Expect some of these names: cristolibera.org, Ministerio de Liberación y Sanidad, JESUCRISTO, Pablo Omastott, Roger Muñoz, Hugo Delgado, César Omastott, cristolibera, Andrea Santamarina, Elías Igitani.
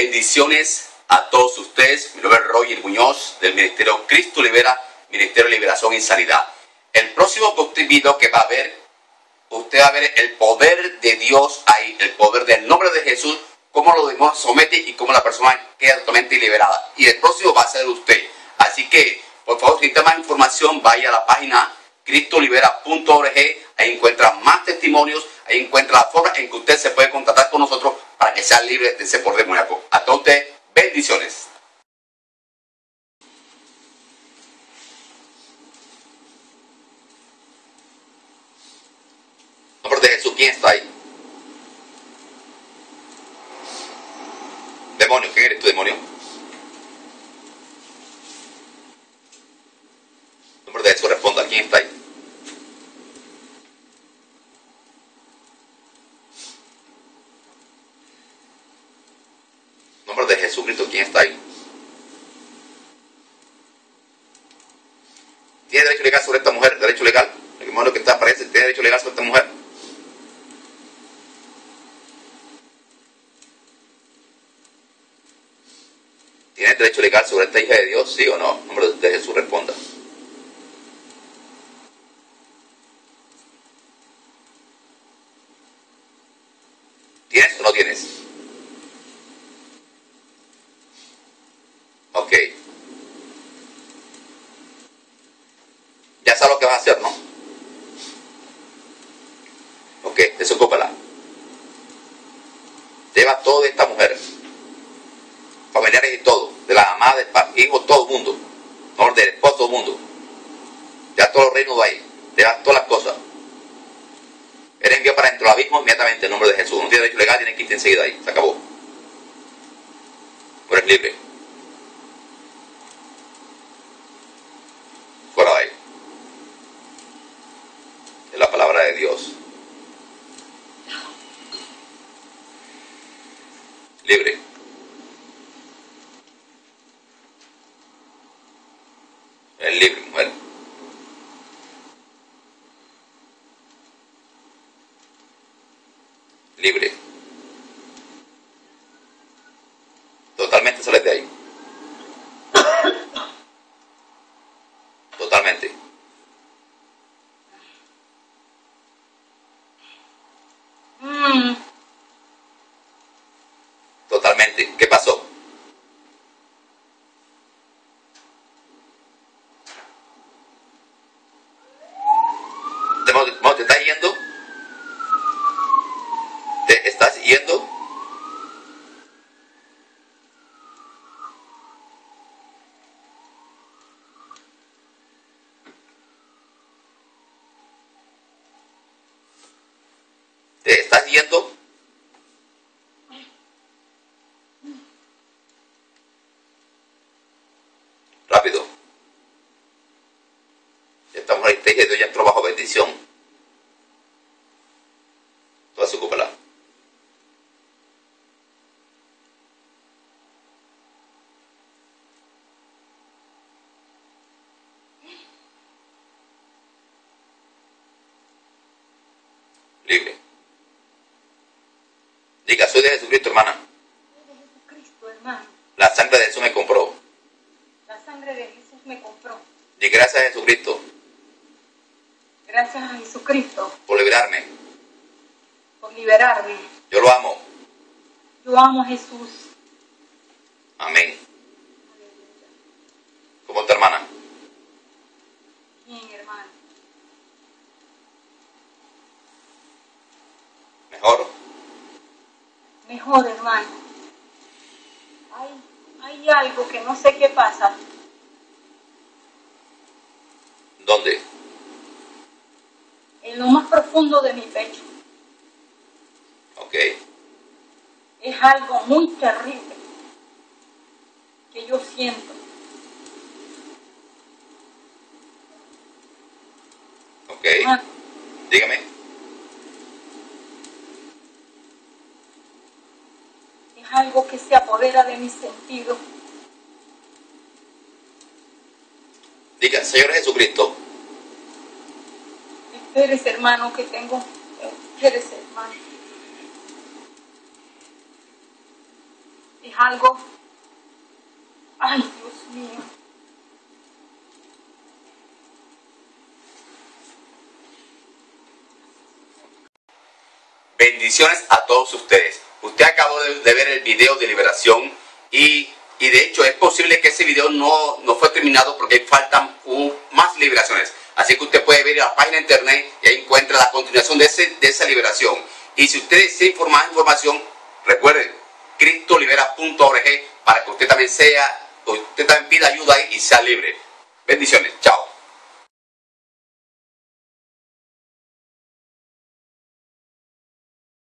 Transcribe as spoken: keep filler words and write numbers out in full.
Bendiciones a todos ustedes. Mi nombre es Roger Muñoz del Ministerio Cristo Libera, Ministerio de Liberación y Sanidad. El próximo video que va a ver, usted va a ver el poder de Dios ahí, el poder del nombre de Jesús, cómo lo demás somete y cómo la persona queda totalmente liberada. Y el próximo va a ser usted. Así que, por favor, si necesita más información, vaya a la página cristolibera punto org. Ahí encuentra más testimonios, ahí encuentra la forma en que usted se puede contactar con nosotros para que sea libre de ese poder demoníaco. A todos ustedes, bendiciones. De Jesús, ¿quién está ahí? Demonio, ¿quién eres tú, demonio? En nombre de Jesús, responda, ¿quién está ahí? En nombre de Jesucristo, ¿quién está ahí? ¿Tiene derecho legal sobre esta mujer? ¿Derecho legal? Lo que está aparece, ¿tiene derecho legal sobre esta mujer? ¿Tiene derecho legal sobre esta hija de Dios? ¿Sí o no? En nombre de Jesús responda. ¿Tienes o no tienes? Ok. Ya sabes lo que vas a hacer, ¿no? Ok, desocúpala. Lleva todo de esta mujer. Familiares y todo, de la mamá, del hijo, todo el mundo, no, del esposo, todo el mundo, ya todo el reino va ahí, te das todas las cosas. Eres enviado para dentro del abismo inmediatamente en nombre de Jesús. No tiene derecho legal, tiene que irte enseguida ahí, se acabó. Pero eres libre. Fuera de ahí. Es la palabra de Dios. Libre. Libre, mujer. Libre. Totalmente sales de ahí. Totalmente. Mm. Totalmente. ¿Qué pasó? ¿Te estás yendo? ¿Te estás yendo? ¿Te estás yendo? Rápido. Esta mujer te dice, Dios ya entró bajo bendición. Libre. Diga, soy de Jesucristo, hermana. Soy de Jesucristo, hermano. La sangre de Jesús me compró. La sangre de Jesús me compró. Y gracias a Jesucristo. Gracias a Jesucristo. Por liberarme. Por liberarme. Yo lo amo. Yo amo a Jesús. Amén. ¿Cómo está, hermana? Bien, hermano. Mejor. Mejor, hermano. Hay, hay algo que no sé qué pasa. ¿Dónde? En lo más profundo de mi pecho. Ok. Es algo muy terrible que yo siento. Ok. Hermano, dígame. Algo que se apodera de mis sentidos. Diga, Señor Jesucristo. Espérese, hermano, que tengo. Espérese, hermano. es algo, ay, Dios mío, bendiciones a todos ustedes. Usted acabó de ver el video de liberación y, y de hecho es posible que ese video no, no fue terminado porque faltan uh, más liberaciones. Así que usted puede ver a la página de internet y ahí encuentra la continuación de, ese, de esa liberación. Y si usted desea más información, recuerden, cristolibera punto org para que usted también sea, usted también pida ayuda y sea libre. Bendiciones, chao.